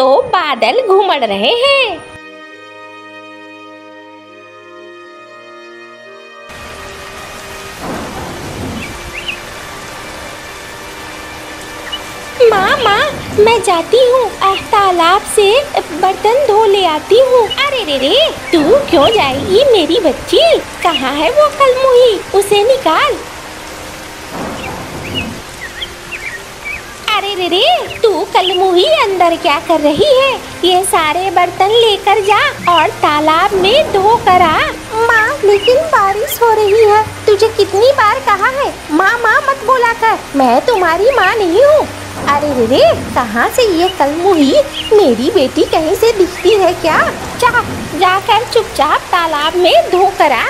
तो बादल घूमड़ रहे हैं। माँ माँ मैं जाती हूँ तालाब से बर्तन धो ले आती हूँ। अरे रे रे, तू क्यों जाएगी मेरी बच्ची? कहाँ है वो कलमुही? उसे निकाल। अरे रे रे, तू कलमुही अंदर क्या कर रही है? ये सारे बर्तन लेकर जा और तालाब में धो कर आ। माँ लेकिन बारिश हो रही है, तुझे कितनी बार कहा है माँ माँ मत बोला कर, मैं तुम्हारी माँ नहीं हूँ। अरे रे रे, कहाँ से ये कलमुही? मेरी बेटी कहीं से दिखती है क्या? जा जाकर चुपचाप तालाब में धो कर आ।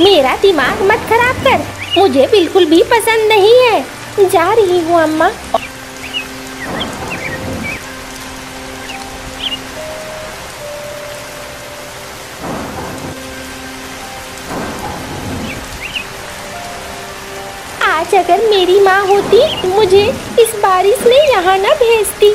मेरा दिमाग मत खराब कर, मुझे बिल्कुल भी पसंद नहीं है। जा रही हूँ अम्मा। आज अगर मेरी माँ होती मुझे इस बारिश में यहाँ न भेजती।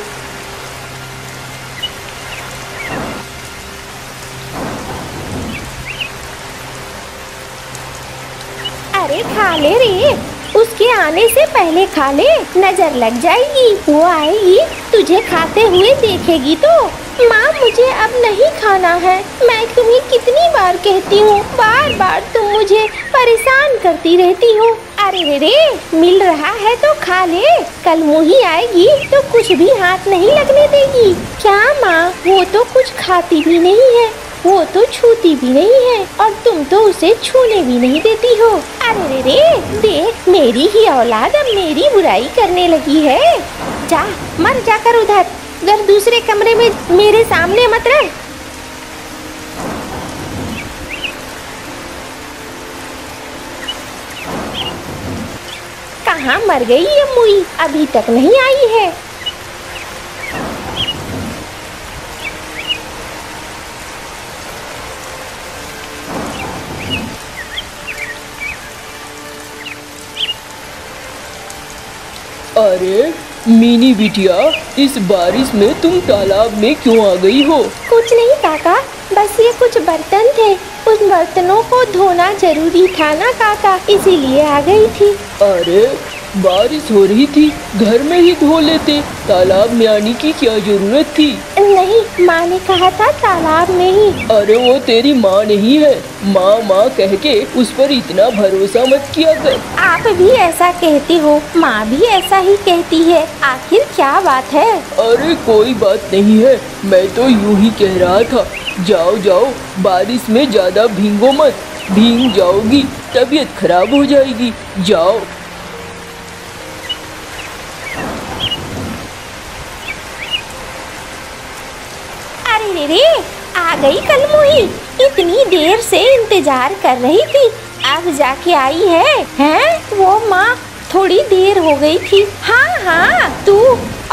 अरे खा ले रे, उसके आने से पहले खा ले, नजर लग जाएगी। वो आएगी, तुझे खाते हुए देखेगी तो। माँ मुझे अब नहीं खाना है। मैं तुम्हें कितनी बार कहती हूँ, बार बार तुम मुझे परेशान करती रहती हो। अरे रे रे, मिल रहा है तो खा ले। कलमुही आएगी तो कुछ भी हाथ नहीं लगने देगी। क्या माँ, वो तो कुछ खाती भी नहीं है, वो तो छूती भी नहीं है, और तुम तो उसे छूने भी नहीं देती हो। अरे रे रे, देख मेरी ही औलाद अब मेरी बुराई करने लगी है। जा मर जाकर उधर दूसरे कमरे में मेरे सामने मत रह। कहाँ मर गई ये मुई, अभी तक नहीं आई है। अरे मिनी बिटिया, इस बारिश में तुम तालाब में क्यों आ गई हो? कुछ नहीं काका, बस ये कुछ बर्तन थे, उन बर्तनों को धोना जरूरी था ना काका, इसीलिए आ गई थी। अरे बारिश हो रही थी, घर में ही धो लेते, तालाब में आने की क्या जरूरत थी? नहीं, माँ ने कहा था तालाब में ही। अरे वो तेरी माँ नहीं है, माँ माँ कह के उस पर इतना भरोसा मत किया कर। आप भी ऐसा कहती हो, माँ भी ऐसा ही कहती है, आखिर क्या बात है? अरे कोई बात नहीं है, मैं तो यूं ही कह रहा था। जाओ जाओ, बारिश में ज्यादा भींगो मत, भींग जाओगी तबीयत खराब हो जाएगी। जाओ। अरे रे, आ गई कलमुही, इतनी देर से इंतजार कर रही थी, अब जाके आई है। हैं? वो माँ, थोड़ी देर हो गई थी। हाँ हाँ, तू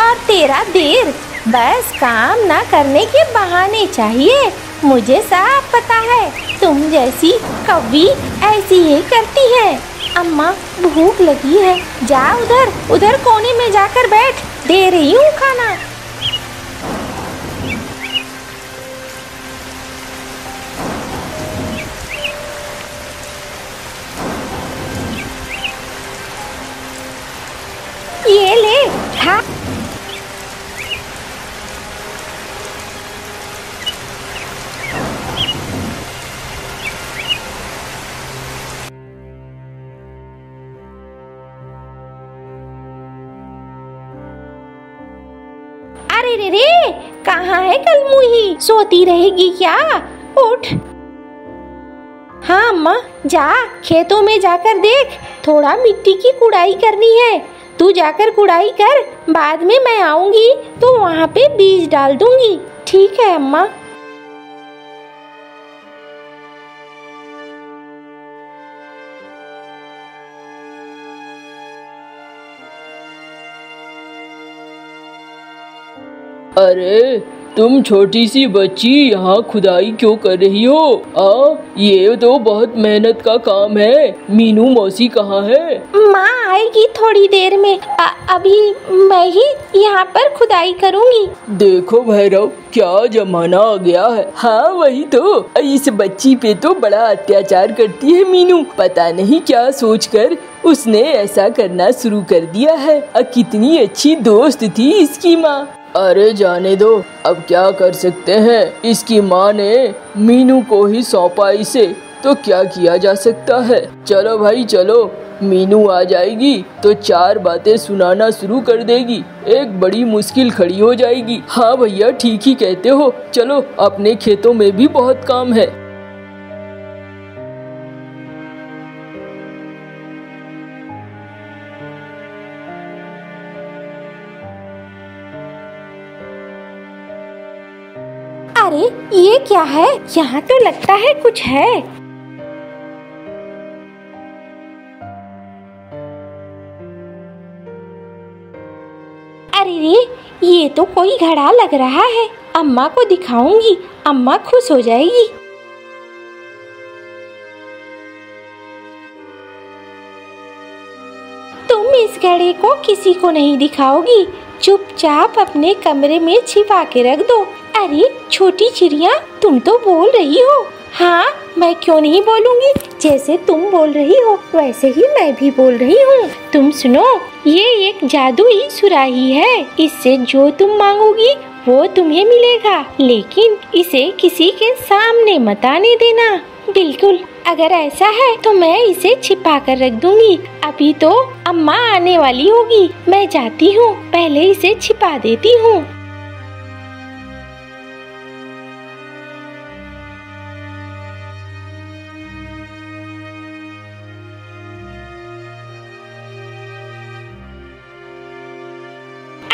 और तेरा देर, बस काम ना करने के बहाने चाहिए। मुझे साफ पता है, तुम जैसी कभी ऐसी ही करती है। अम्मा भूख लगी है, जा उधर उधर कोने में जाकर बैठ, दे रही हूँ खाना। ये ले खा। अरे रे रे, कहाँ है कलमुही? सोती रहेगी क्या? उठ। हाँ अम्मा, जा खेतों में जाकर देख, थोड़ा मिट्टी की कुड़ाई करनी है। तू जाकर कुड़ाई कर, बाद में मैं आऊंगी तो वहाँ पे बीज डाल दूंगी। ठीक है अम्मा। अरे तुम छोटी सी बच्ची यहाँ खुदाई क्यों कर रही हो? ये तो बहुत मेहनत का काम है। मीनू मौसी कहाँ है? माँ आएगी थोड़ी देर में। अभी मैं ही यहाँ पर खुदाई करूँगी। देखो भैरव, क्या जमाना आ गया है। हाँ वही तो, इस बच्ची पे तो बड़ा अत्याचार करती है मीनू। पता नहीं क्या सोचकर उसने ऐसा करना शुरू कर दिया है। कितनी अच्छी दोस्त थी इसकी माँ। अरे जाने दो, अब क्या कर सकते हैं। इसकी माँ ने मीनू को ही सौंपा इसे, तो क्या किया जा सकता है। चलो भाई चलो, मीनू आ जाएगी तो चार बातें सुनाना शुरू कर देगी, एक बड़ी मुश्किल खड़ी हो जाएगी। हाँ भैया ठीक ही कहते हो, चलो अपने खेतों में भी बहुत काम है। अरे ये क्या है, यहाँ तो लगता है कुछ है। अरे रे, ये तो कोई घड़ा लग रहा है। अम्मा को दिखाऊंगी, अम्मा खुश हो जाएगी। तुम इस घड़े को किसी को नहीं दिखाओगी, चुपचाप अपने कमरे में छिपा के रख दो। अरे छोटी चिड़िया, तुम तो बोल रही हो। हाँ मैं क्यों नहीं बोलूँगी, जैसे तुम बोल रही हो वैसे ही मैं भी बोल रही हूँ। तुम सुनो, ये एक जादुई सुराही है, इससे जो तुम मांगोगी वो तुम्हें मिलेगा, लेकिन इसे किसी के सामने मत आने देना। बिल्कुल, अगर ऐसा है तो मैं इसे छिपा कर रख दूंगी। अभी तो अम्मा आने वाली होगी, मैं जाती हूँ, पहले इसे छिपा देती हूँ।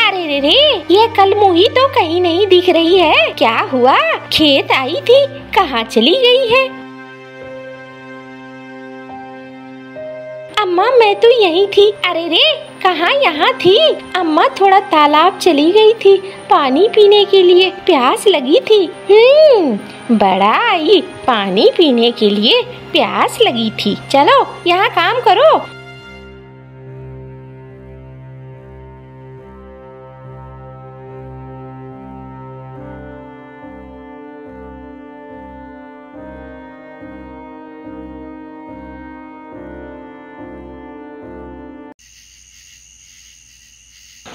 अरे रे, ये कलमुही तो कहीं नहीं दिख रही है। क्या हुआ, खेत आई थी, कहाँ चली गई है? अम्मा मैं तो यहीं थी। अरे रे, कहाँ यहाँ थी? अम्मा थोड़ा तालाब चली गई थी, पानी पीने के लिए, प्यास लगी थी। बड़ा आई, पानी पीने के लिए प्यास लगी थी। चलो यहाँ काम करो।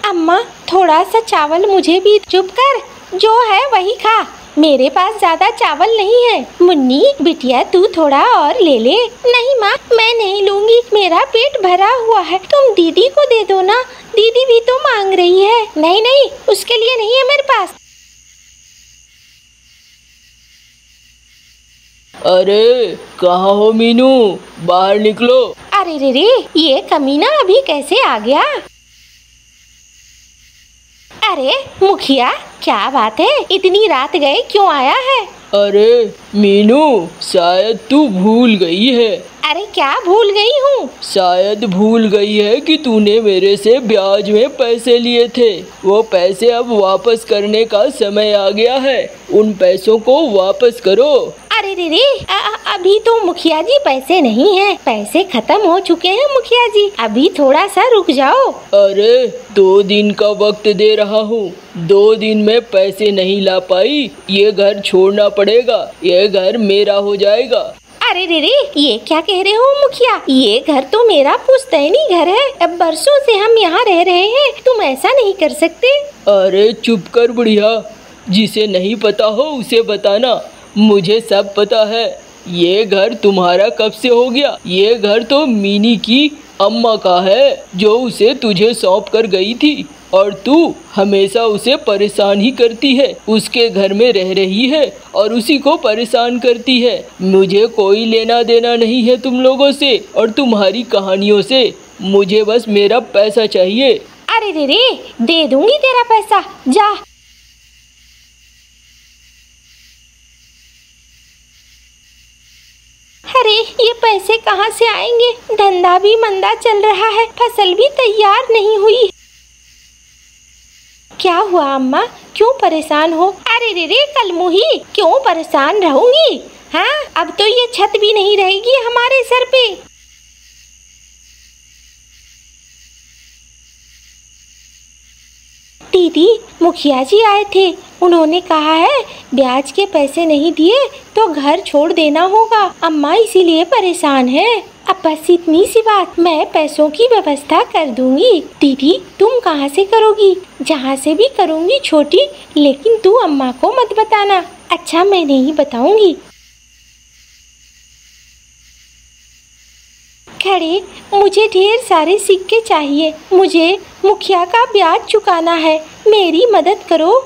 अम्मा थोड़ा सा चावल मुझे भी, चुप कर, जो है वही खा, मेरे पास ज्यादा चावल नहीं है। मुन्नी बिटिया तू थोड़ा और ले ले। नहीं माँ मैं नहीं लूँगी, मेरा पेट भरा हुआ है, तुम दीदी को दे दो ना, दीदी भी तो मांग रही है। नहीं नहीं, उसके लिए नहीं है मेरे पास। अरे कहाँ हो मीनू, बाहर निकलो। अरे रे रे, ये कमीना अभी कैसे आ गया? अरे मुखिया क्या बात है, इतनी रात गए क्यों आया है? अरे मीनू शायद तू भूल गई है। अरे क्या भूल गई हूँ? शायद भूल गई है कि तूने मेरे से ब्याज में पैसे लिए थे, वो पैसे अब वापस करने का समय आ गया है, उन पैसों को वापस करो। अरे रे रे, अभी तो मुखिया जी पैसे नहीं है, पैसे खत्म हो चुके हैं मुखिया जी, अभी थोड़ा सा रुक जाओ। अरे 2 दिन का वक्त दे रहा हूँ, 2 दिन में पैसे नहीं ला पाई ये घर छोड़ना पड़ेगा, ये घर मेरा हो जाएगा। अरे रे रे, ये क्या कह रहे हो मुखिया, ये घर तो मेरा पुश्तैनी घर है, अब बरसों से हम यहाँ रह रहे हैं, तुम ऐसा नहीं कर सकते। अरे चुप कर बुढ़िया, जिसे नहीं पता हो उसे बताना, मुझे सब पता है। ये घर तुम्हारा कब से हो गया? ये घर तो मीनी की अम्मा का है, जो उसे तुझे सौंप कर गई थी, और तू हमेशा उसे परेशान ही करती है, उसके घर में रह रही है और उसी को परेशान करती है। मुझे कोई लेना देना नहीं है तुम लोगों से और तुम्हारी कहानियों से, मुझे बस मेरा पैसा चाहिए। अरे रे रे, दे दूंगी तेरा पैसा, जा। अरे ये पैसे कहाँ से आएंगे, धंधा भी मंदा चल रहा है, फसल भी तैयार नहीं हुई। क्या हुआ अम्मा, क्यों परेशान हो? अरे रे रे कल मुही, क्यों परेशान रहूंगी? हाँ, अब तो ये छत भी नहीं रहेगी हमारे सर पे। दीदी, मुखिया जी आए थे, उन्होंने कहा है ब्याज के पैसे नहीं दिए तो घर छोड़ देना होगा। अम्मा इसीलिए परेशान है। अब बस इतनी सी बात, मैं पैसों की व्यवस्था कर दूंगी। दीदी तुम कहाँ से करोगी? जहाँ से भी करूँगी छोटी, लेकिन तू अम्मा को मत बताना। अच्छा मैं नहीं बताऊँगी। खड़े, मुझे ढेर सारे सिक्के चाहिए, मुझे मुखिया का ब्याज चुकाना है, मेरी मदद करो।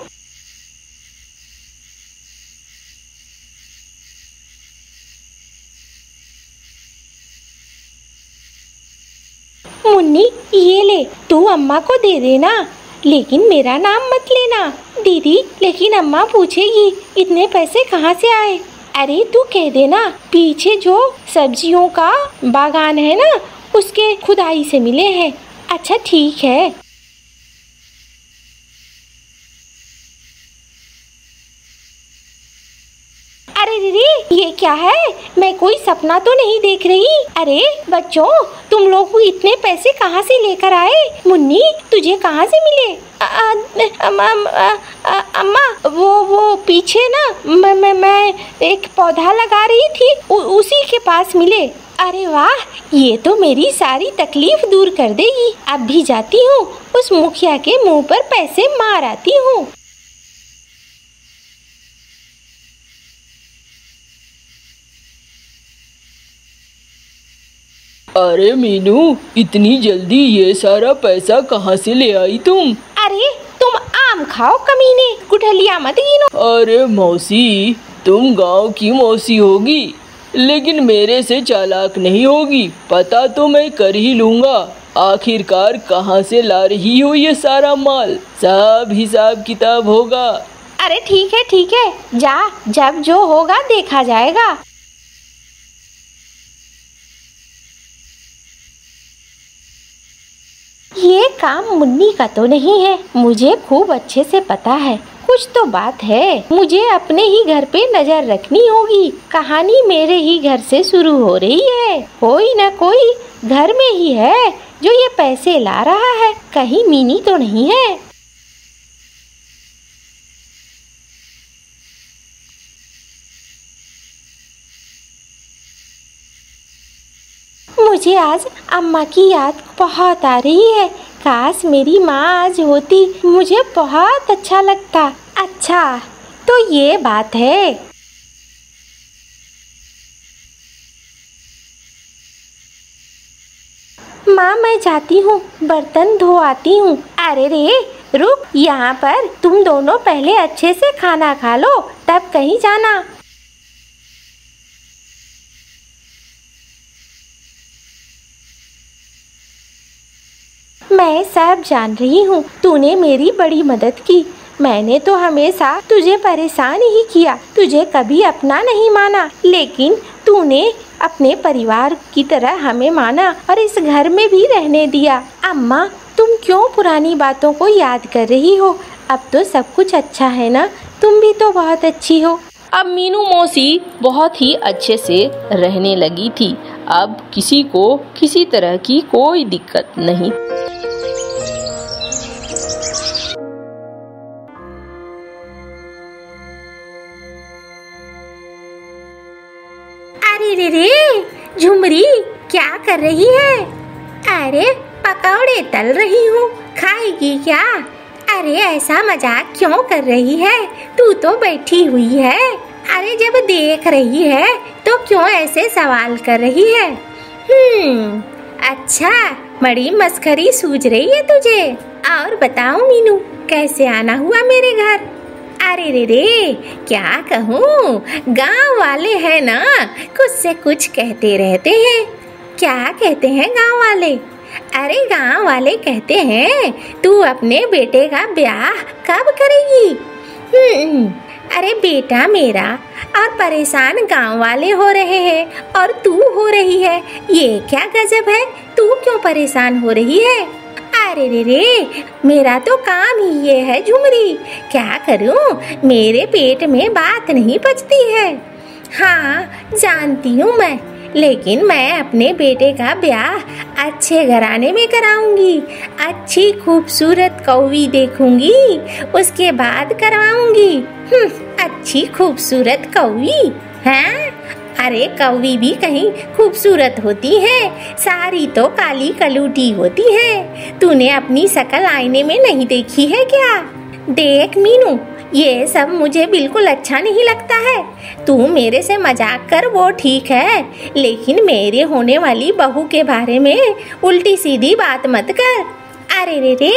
मुन्नी ये ले, तू अम्मा को दे देना, लेकिन मेरा नाम मत लेना। दीदी लेकिन अम्मा पूछेगी इतने पैसे कहाँ से आए। अरे तू कह देना पीछे जो सब्जियों का बागान है ना, उसके खुदाई से मिले हैं। अच्छा ठीक है। अरे दीदी ये क्या है, मैं कोई सपना तो नहीं देख रही। अरे बच्चों तुम लोग इतने पैसे कहाँ से लेकर आए? मुन्नी तुझे कहाँ से मिले? अम्मा वो पीछे ना मैं एक पौधा लगा रही थी, उसी के पास मिले। अरे वाह, ये तो मेरी सारी तकलीफ दूर कर देगी। अब भी जाती हूँ, उस मुखिया के मुँह पर पैसे मार आती हूँ। अरे मीनू, इतनी जल्दी ये सारा पैसा कहाँ से ले आई तुम? अरे तुम आम खाओ कमीने, गुठलिया मत गिनो। अरे मौसी, तुम गांव की मौसी होगी, लेकिन मेरे से चालाक नहीं होगी। पता तो मैं कर ही लूँगा। आखिरकार कहाँ से ला रही हो ये सारा माल? सब हिसाब किताब होगा। अरे ठीक है जा, जब जो होगा देखा जाएगा। ये काम मुन्नी का तो नहीं है, मुझे खूब अच्छे से पता है। कुछ तो बात है, मुझे अपने ही घर पे नजर रखनी होगी। कहानी मेरे ही घर से शुरू हो रही है। कोई ना कोई घर में ही है जो ये पैसे ला रहा है। कहीं मीनी तो नहीं है? मुझे आज अम्मा की याद बहुत आ रही है। काश मेरी माँ आज होती, मुझे बहुत अच्छा लगता। अच्छा तो ये बात है। माँ मैं जाती हूँ, बर्तन धो आती हूँ। अरे रे रुक, यहाँ पर तुम दोनों पहले अच्छे से खाना खा लो, तब कहीं जाना। मैं सब जान रही हूँ, तूने मेरी बड़ी मदद की। मैंने तो हमेशा तुझे परेशान ही किया, तुझे कभी अपना नहीं माना, लेकिन तूने अपने परिवार की तरह हमें माना और इस घर में भी रहने दिया। अम्मा तुम क्यों पुरानी बातों को याद कर रही हो? अब तो सब कुछ अच्छा है ना, तुम भी तो बहुत अच्छी हो। अब मीनू मौसी बहुत ही अच्छे से रहने लगी थी। अब किसी को किसी तरह की कोई दिक्कत नहीं। अरे रे झुमरी क्या कर रही है? अरे पकौड़े तल रही हूँ, खाएगी क्या? अरे ऐसा मजाक क्यों कर रही है, तू तो बैठी हुई है। अरे जब देख रही है तो क्यों ऐसे सवाल कर रही है? अच्छा बड़ी मस्करी सूझ रही है तुझे। और बताओ मीनू, कैसे आना हुआ मेरे घर? अरे रे रे क्या कहूँ, गांव वाले हैं ना, कुछ से कुछ कहते रहते हैं। क्या कहते हैं गांव वाले? अरे गांव वाले कहते हैं तू अपने बेटे का ब्याह कब करेगी? अरे बेटा मेरा और परेशान गांव वाले हो रहे हैं और तू हो रही है, ये क्या गजब है। तू क्यों परेशान हो रही है? अरे रे रे, मेरा तो काम ही ये है झुमरी, क्या करूं, मेरे पेट में बात नहीं पचती है। हाँ जानती हूँ मैं, लेकिन मैं अपने बेटे का ब्याह अच्छे घराने में कराऊंगी, अच्छी खूबसूरत कौवी देखूंगी, उसके बाद करवाऊंगी। अच्छी खूबसूरत कौवी, हाँ अरे कौवी भी कहीं खूबसूरत होती है, सारी तो काली कलूटी होती है। तूने अपनी शकल आईने में नहीं देखी है क्या? देख मीनू, ये सब मुझे बिल्कुल अच्छा नहीं लगता है। तू मेरे से मजाक कर वो ठीक है, लेकिन मेरे होने वाली बहू के बारे में उल्टी सीधी बात मत कर। अरे रे रे,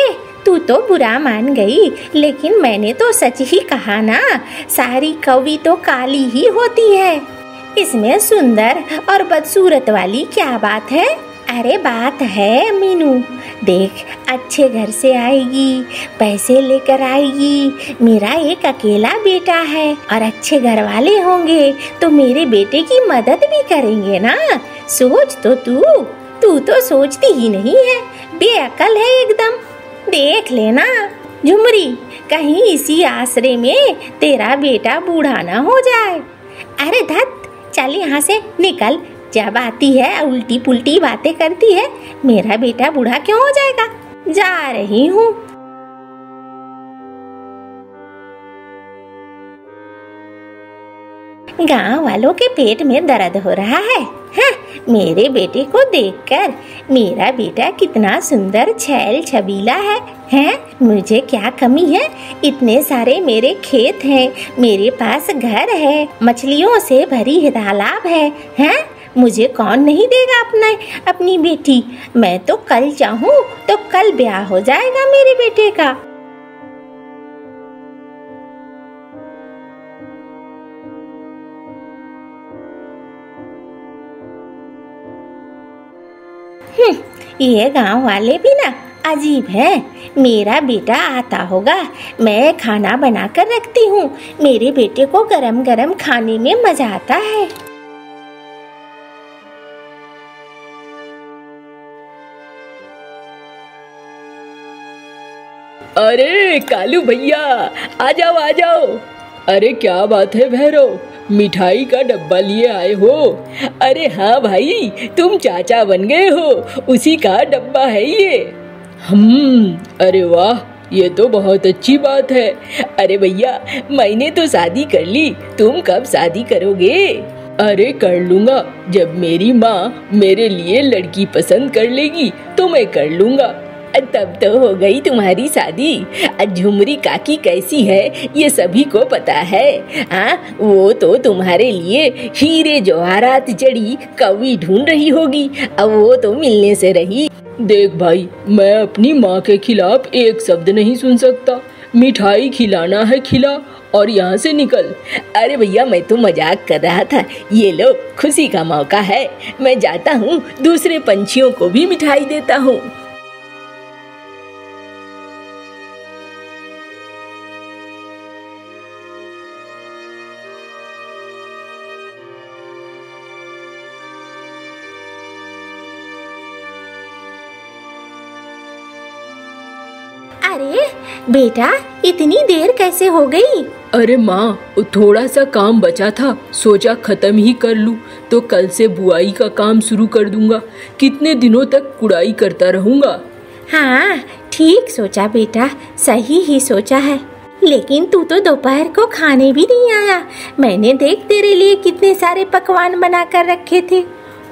तू तो बुरा मान गई, लेकिन मैंने तो सच ही कहा ना, सारी कौवी तो काली ही होती है, इसमें सुंदर और बदसूरत वाली क्या बात है। अरे बात है मीनू, देख अच्छे घर से आएगी, पैसे लेकर आएगी, मेरा एक अकेला बेटा है और अच्छे घर वाले होंगे तो मेरे बेटे की मदद भी करेंगे ना। सोच तो तू तो सोचती ही नहीं है, बेअकल है एकदम। देख लेना झुमरी, कहीं इसी आसरे में तेरा बेटा बूढ़ा ना हो जाए। अरे धत, चल यहाँ से निकल, जब आती है उल्टी पुल्टी बातें करती है, मेरा बेटा बूढ़ा क्यों हो जाएगा। जा रही हूँ। गांव वालों के पेट में दर्द हो रहा है। हाँ, मेरे बेटे को देखकर, मेरा बेटा कितना सुंदर छैल छबीला है। हैं, मुझे क्या कमी है, इतने सारे मेरे खेत हैं, मेरे पास घर है, मछलियों से भरी तालाब है। हैं, मुझे कौन नहीं देगा अपनी बेटी। मैं तो कल चाहूँ तो कल ब्याह हो जाएगा मेरे बेटे का। ये गांव वाले भी ना अजीब हैं। मेरा बेटा आता होगा, मैं खाना बना कर रखती हूँ, मेरे बेटे को गरम गरम खाने में मजा आता है। अरे कालू भैया, आ जाओ आ जाओ। अरे क्या बात है भैरव, मिठाई का डब्बा लिए आए हो? अरे हाँ भाई, तुम चाचा बन गए हो, उसी का डब्बा है ये। अरे वाह, ये तो बहुत अच्छी बात है। अरे भैया, मैंने तो शादी कर ली, तुम कब शादी करोगे? अरे कर लूँगा, जब मेरी माँ मेरे लिए लड़की पसंद कर लेगी तो मैं कर लूँगा। तब तो हो गई तुम्हारी शादी। झुमरी काकी कैसी है ये सभी को पता है। हाँ, वो तो तुम्हारे लिए हीरे जवाहरात जड़ी कौवी ढूंढ रही होगी, अब वो तो मिलने से रही। देख भाई, मैं अपनी माँ के खिलाफ एक शब्द नहीं सुन सकता। मिठाई खिलाना है खिला, और यहाँ से निकल। अरे भैया, मैं तो मजाक कर रहा था, ये लो खुशी का मौका है। मैं जाता हूँ, दूसरे पंछियों को भी मिठाई देता हूँ। अरे बेटा, इतनी देर कैसे हो गई? अरे माँ, थोड़ा सा काम बचा था, सोचा खत्म ही कर लूँ, तो कल से बुआई का काम शुरू कर दूंगा, कितने दिनों तक कुड़ाई करता रहूँगा। हाँ ठीक सोचा बेटा, सही ही सोचा है। लेकिन तू तो दोपहर को खाने भी नहीं आया, मैंने देख तेरे लिए कितने सारे पकवान बना कर रखे थे।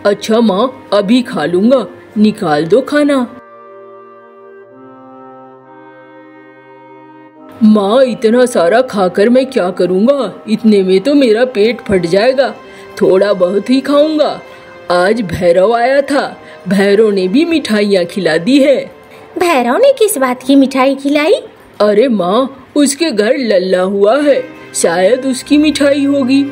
अच्छा माँ, अभी खा लूँगा, निकाल दो खाना। माँ, इतना सारा खाकर मैं क्या करूँगा, इतने में तो मेरा पेट फट जाएगा, थोड़ा बहुत ही खाऊंगा। आज भैरव आया था, भैरव ने भी मिठाइयाँ खिला दी है। भैरव ने किस बात की मिठाई खिलाई? अरे माँ, उसके घर लल्ला हुआ है, शायद उसकी मिठाई होगी।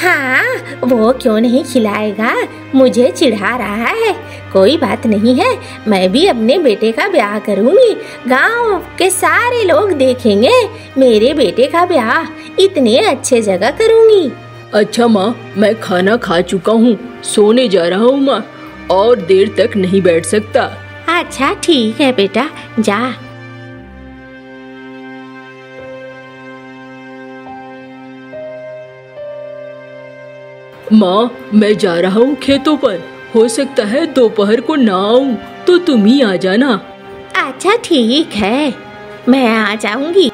हाँ, वो क्यों नहीं खिलाएगा, मुझे चिढ़ा रहा है। कोई बात नहीं है, मैं भी अपने बेटे का ब्याह करूँगी, गांव के सारे लोग देखेंगे मेरे बेटे का ब्याह, इतने अच्छे जगह करूँगी। अच्छा माँ, मैं खाना खा चुका हूँ, सोने जा रहा हूँ माँ, और देर तक नहीं बैठ सकता। अच्छा ठीक है बेटा, जा। माँ, मैं जा रहा हूँ खेतों पर, हो सकता है दोपहर को ना आऊँ, तो तुम ही आ जाना। अच्छा ठीक है, मैं आ जाऊंगी।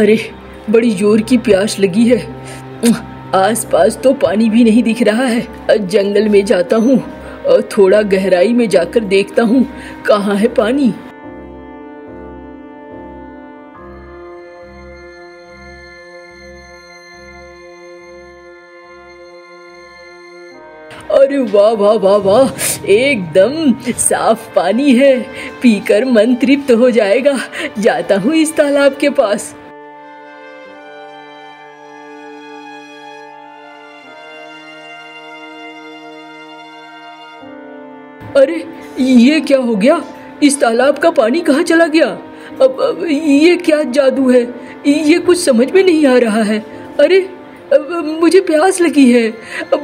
अरे, बड़ी जोर की प्यास लगी है, आसपास तो पानी भी नहीं दिख रहा है। जंगल में जाता हूँ और थोड़ा गहराई में जाकर देखता हूँ कहाँ है पानी। अरे वाह वाह वाह वाह, एकदम साफ पानी है, पीकर मन तृप्त हो जाएगा। जाता हूँ इस तालाब के पास। अरे ये क्या हो गया, इस तालाब का पानी कहाँ चला गया? अब ये क्या जादू है, ये कुछ समझ में नहीं आ रहा है। अरे मुझे प्यास लगी है,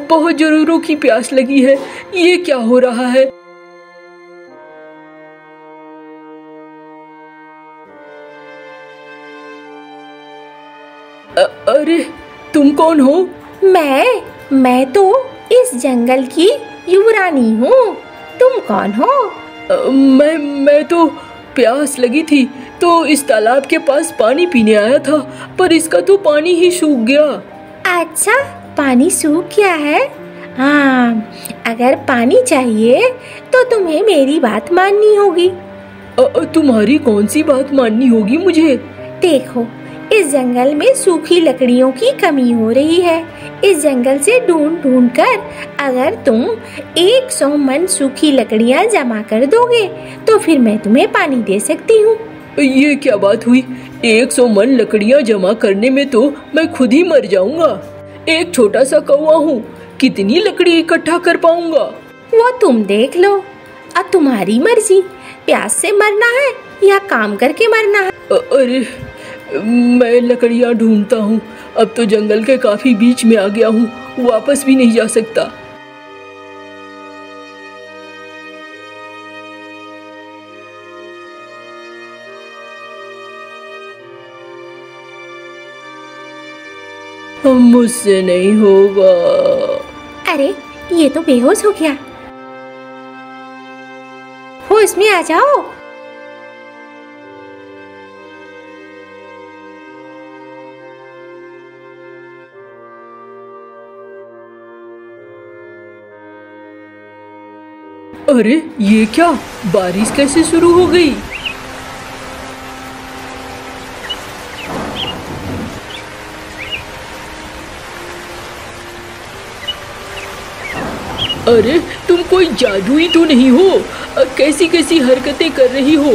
बहुत जोरों की प्यास लगी है, ये क्या हो रहा है? अरे तुम कौन हो? मैं तो इस जंगल की युवरानी हूँ, तुम कौन हो? मैं तो प्यास लगी थी तो इस तालाब के पास पानी पीने आया था, पर इसका तो पानी ही सूख गया। अच्छा, पानी सूख गया है? हाँ, अगर पानी चाहिए तो तुम्हें मेरी बात माननी होगी। तुम्हारी कौन सी बात माननी होगी मुझे? देखो, इस जंगल में सूखी लकड़ियों की कमी हो रही है। इस जंगल से ढूंढ कर अगर तुम 100 मन सूखी लकड़ियाँ जमा कर दोगे तो फिर मैं तुम्हें पानी दे सकती हूँ। ये क्या बात हुई, 100 मन लकड़ियाँ जमा करने में तो मैं खुद ही मर जाऊंगा। एक छोटा सा कौवा हूँ, कितनी लकड़ी इकट्ठा कर पाऊंगा? वो तुम देख लो, अब तुम्हारी मर्जी, प्यास से मरना है या काम करके मरना है। अरे मैं लकड़ियाँ ढूंढता हूँ, अब तो जंगल के काफी बीच में आ गया हूँ, वापस भी नहीं जा सकता। मुझसे नहीं होगा। अरे ये तो बेहोश हो गया, होश में आ जाओ। अरे ये क्या, बारिश कैसे शुरू हो गई? अरे तुम कोई जादुई तो नहीं हो, कैसी कैसी हरकतें कर रही हो,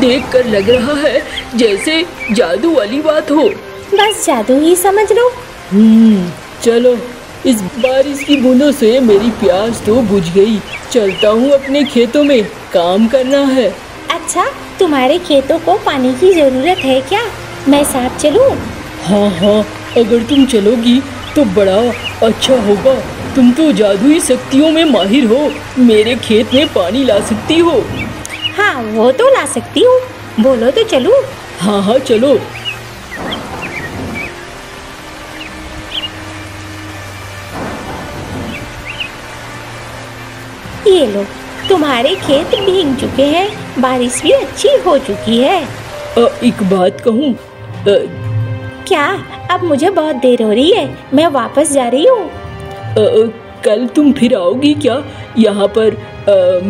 देखकर लग रहा है जैसे जादू वाली बात हो। बस जादू ही समझ लो। चलो, इस बारिश की बूंदों से मेरी प्यास तो बुझ गई, चलता हूँ अपने खेतों में, काम करना है। अच्छा, तुम्हारे खेतों को पानी की जरूरत है क्या? मैं साथ चलूँ? हाँ, अगर तुम चलोगी तो बड़ा अच्छा होगा, तुम तो जादुई शक्तियों में माहिर हो, मेरे खेत में पानी ला सकती हो। हाँ, वो तो ला सकती हूँ, बोलो तो चलूँ? हाँ, चलो। ये लो, तुम्हारे खेत भीग चुके हैं, बारिश भी अच्छी हो चुकी है। एक बात कहूँ? क्या? अब मुझे बहुत देर हो रही है, मैं वापस जा रही हूँ। कल तुम फिर आओगी क्या यहाँ पर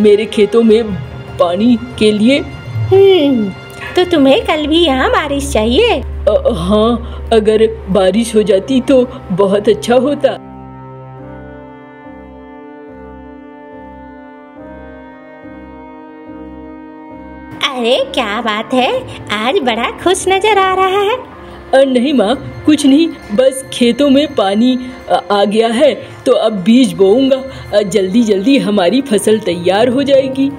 मेरे खेतों में पानी के लिए? तो तुम्हें कल भी यहाँ बारिश चाहिए? हाँ, अगर बारिश हो जाती तो बहुत अच्छा होता। अरे क्या बात है, आज बड़ा खुश नजर आ रहा है। नहीं माँ, कुछ नहीं, बस खेतों में पानी आ गया है तो अब बीज बोऊंगा, जल्दी जल्दी हमारी फसल तैयार हो जाएगी।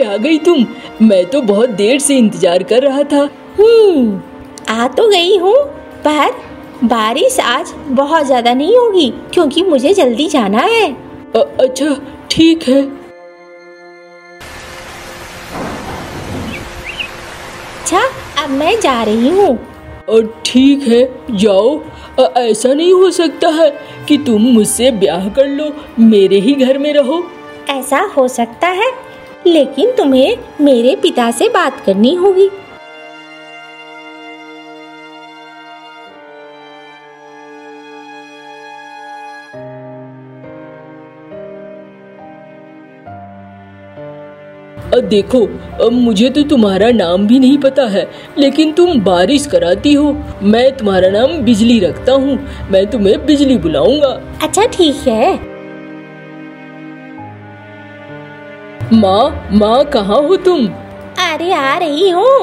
अरे आ गई तुम, मैं तो बहुत देर से इंतजार कर रहा था। आ तो गई हूँ, पर बारिश आज बहुत ज्यादा नहीं होगी क्योंकि मुझे जल्दी जाना है। अच्छा ठीक है। अच्छा अब मैं जा रही हूँ। ठीक है जाओ। ऐसा नहीं हो सकता है कि तुम मुझसे ब्याह कर लो, मेरे ही घर में रहो। ऐसा हो सकता है, लेकिन तुम्हें मेरे पिता से बात करनी होगी। देखो मुझे तो तुम्हारा नाम भी नहीं पता है, लेकिन तुम बारिश कराती हो। मैं तुम्हारा नाम बिजली रखता हूँ, मैं तुम्हें बिजली बुलाऊंगा। अच्छा ठीक है। माँ माँ कहाँ हो तुम? अरे आ रही हूँ।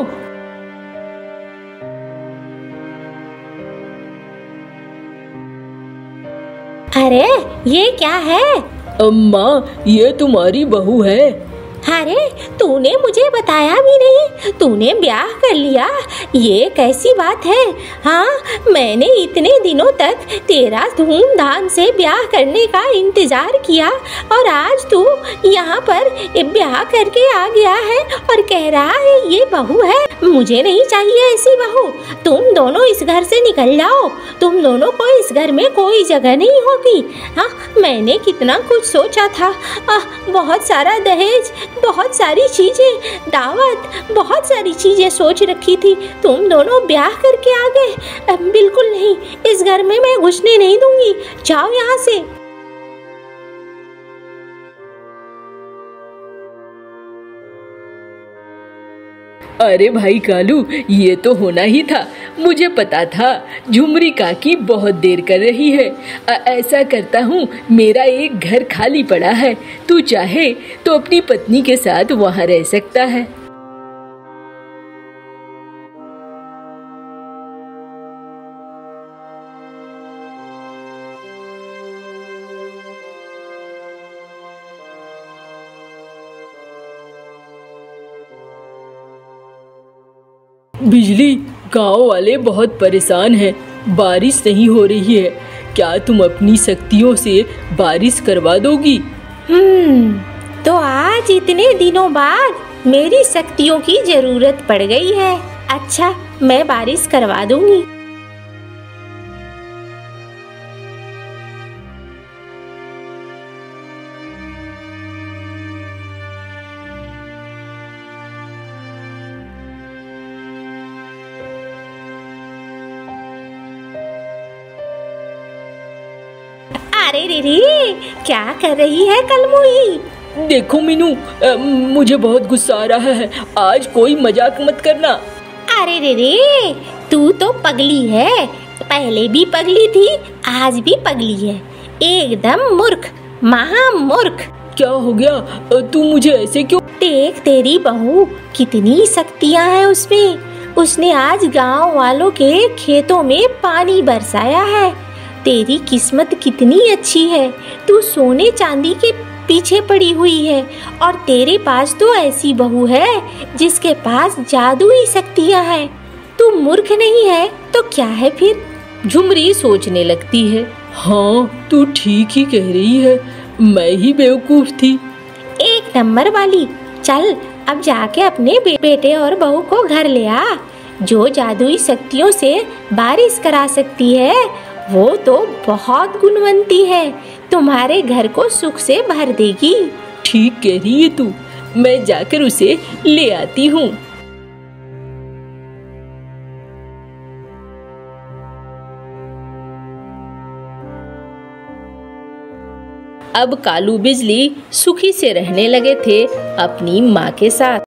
अरे ये क्या है? माँ ये तुम्हारी बहू है। अरे तूने मुझे बताया भी नहीं, तूने ब्याह कर लिया, ये कैसी बात है? हाँ मैंने इतने दिनों तक तेरा धूमधाम से ब्याह करने का इंतजार किया और आज तू यहाँ पर ब्याह करके आ गया है और कह रहा है ये बहू है। मुझे नहीं चाहिए ऐसी बहू। तुम दोनों इस घर से निकल जाओ, तुम दोनों को इस घर में कोई जगह नहीं होगी। हाँ मैंने कितना कुछ सोचा था, बहुत सारा दहेज, बहुत सारी चीजें, दावत, बहुत सारी चीजें सोच रखी थी। तुम दोनों ब्याह करके आ गए। बिल्कुल नहीं, इस घर में मैं घुसने नहीं दूंगी, जाओ यहाँ से। अरे भाई कालू ये तो होना ही था, मुझे पता था झुमरी काकी बहुत देर कर रही है। ऐसा करता हूँ, मेरा एक घर खाली पड़ा है, तू चाहे तो अपनी पत्नी के साथ वहाँ रह सकता है। बिजली, गांव वाले बहुत परेशान हैं, बारिश नहीं हो रही है। क्या तुम अपनी शक्तियों से बारिश करवा दोगी? तो आज इतने दिनों बाद मेरी शक्तियों की जरूरत पड़ गई है। अच्छा मैं बारिश करवा दूंगी। अरे रीरी क्या कर रही है कलमुई? देखो मीनू मुझे बहुत गुस्सा आ रहा है, आज कोई मजाक मत करना। अरे रीरी तू तो पगली है, पहले भी पगली थी, आज भी पगली है, एकदम मूर्ख, महामूर्ख। क्या हो गया, तू मुझे ऐसे क्यों? देख तेरी बहू कितनी शक्तियाँ हैं उसमें, उसने आज गाँव वालों के खेतों में पानी बरसाया है। तेरी किस्मत कितनी अच्छी है, तू सोने चांदी के पीछे पड़ी हुई है और तेरे पास तो ऐसी बहू है जिसके पास जादुई शक्तियाँ हैं। तू मूर्ख नहीं है तो क्या है फिर? झुमरी सोचने लगती है। हाँ तू ठीक ही कह रही है, मैं ही बेवकूफ थी, एक नंबर वाली। चल अब जाके अपने बेटे और बहू को घर ले आ। जो जादुई शक्तियों से बारिश करा सकती है वो तो बहुत गुणवंती है, तुम्हारे घर को सुख से भर देगी। ठीक कह रही है तू, मैं जाकर उसे ले आती हूँ। अब कालू बिजली सुखी से रहने लगे थे अपनी माँ के साथ।